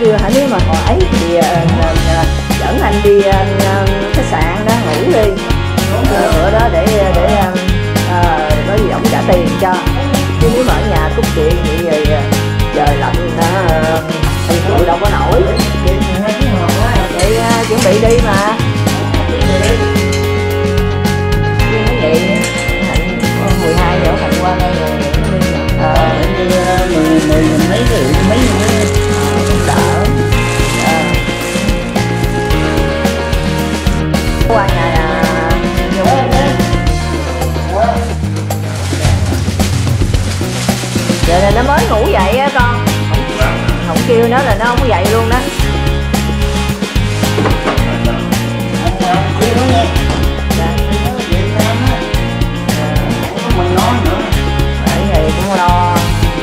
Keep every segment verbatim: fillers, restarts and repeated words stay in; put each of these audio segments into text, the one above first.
trưa hả, nếu mà khỏi thì dẫn anh đi khách sạn đó ngủ đi, bữa đó để để có gì ổng trả tiền cho. Chứ nếu mà ở nhà cúp điện vậy thì trời lạnh thì tụi đâu có nổi. Vậy chuẩn bị đi mà. Nói vậy Hạnh mười hai giờ Hạnh qua đây rồi. Ờ đi mấy cái mấy đỡ. Qua nhà là giờ là nó mới ngủ dậy á con. Không kêu nó là nó không dậy luôn đó. Mình nói nữa. Tại thì cũng lo.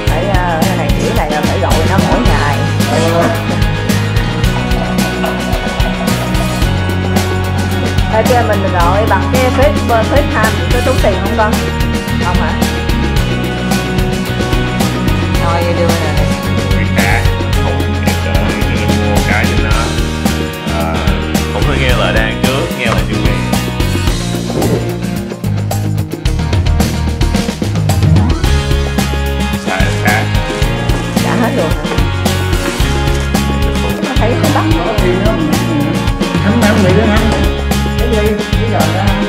Phải cái này kiểu này là phải gọi nó mỗi ngày. Ừ. Ở trên mình gọi bằng cái phép phép tham có tốn tiền không con? Không hả? Thôi đưa này. Biết cả. Không biết cả. Mua cái cho nó. Không có nghe lời đàn trước, nghe lời điều kiện. Hết luôn hả? Nó thấy không bắt nữa. Hắn ăn bị đứa ăn. Cái gì? Cái giờ ra ăn.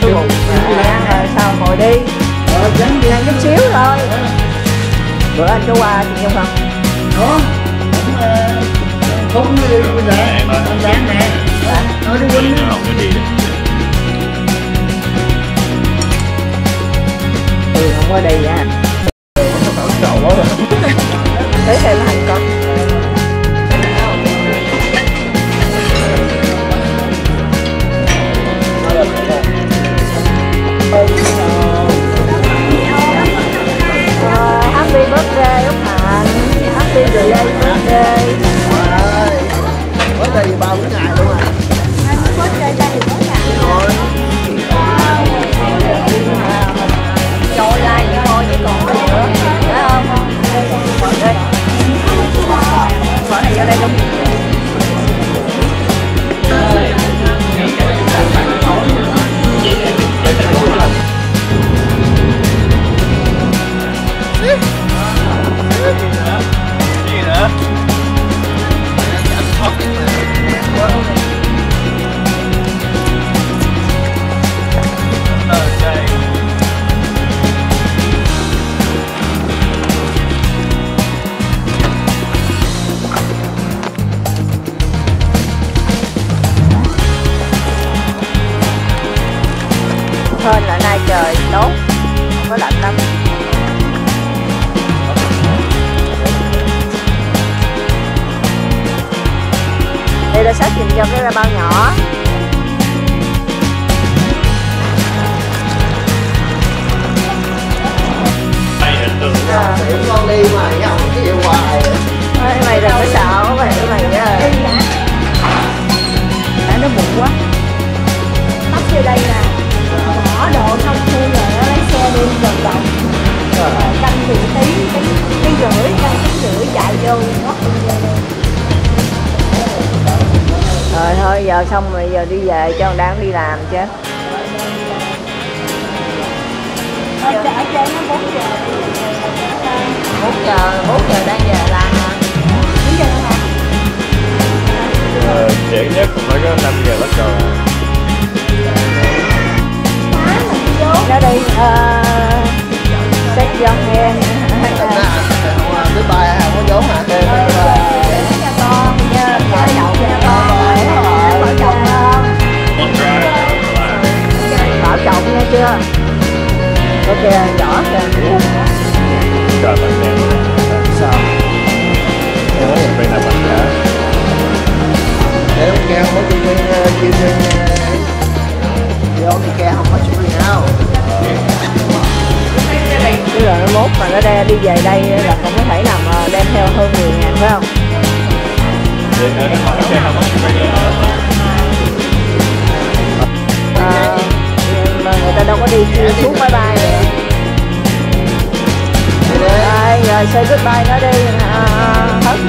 Tôi ngủ ăn rồi sao ngồi đi. Ờ, dám đi ăn chút xíu thôi. Bữa anh có qua chị không? Có. Cũng đi bây giờ. Không dám nè. Nói đi quýnh. Nó không có đi. Ừ, không qua đây nha. Tới đây là hành con. Uh, happy birthday Úc Hạnh. Happy birthday. Birthday ba mươi ngày luôn à. Happy birthday ba mươi ngày rồi. Trời ơi, thôi vậy còn nữa, phải không? Mở đây, mở này vô đây luôn. Gì nữa? Hên là nay trời tốt, không có lạnh lắm. Đây là xác dành cho cái bao nhỏ. À, con đi mà nhau cái gì hoài. Thôi mày đừng có sợ mày mày ơi. Đã nó buồn quá. Tóc vô đây nè. Bỏ đồ xong xuôi rồi nó lấy xe đi gần đồng canh thì tí tí rưỡi canh tí rưỡi chạy vô ngót rồi. Thôi giờ xong rồi, giờ đi về cho con đang đi làm chứ. Ở trên nó bốn giờ bốn giờ bốn giờ đang về làm hả? Bốn giờ hả? Ờ trễ nhất cũng phải có năm giờ bắt đầu. Nó đi sách giòn nghe thứ ba không có vốn hả? Để cho con nha, vợ chồng cho con, vợ chồng vợ chồng nghe chưa? Có kìa rõ kìa. Trời bạn em sao? Em nói về nào bạn cả? Để ông kêu có chuyên chuyên chuyên ông kêu không có chuyên nào. Chứ rồi nó mốt mà nó đe đi về đây là không có thể làm đem theo hơn mười ngàn phải không? À, người ta đâu có đi xuống bye bye. Rồi, rồi say goodbye nó đi.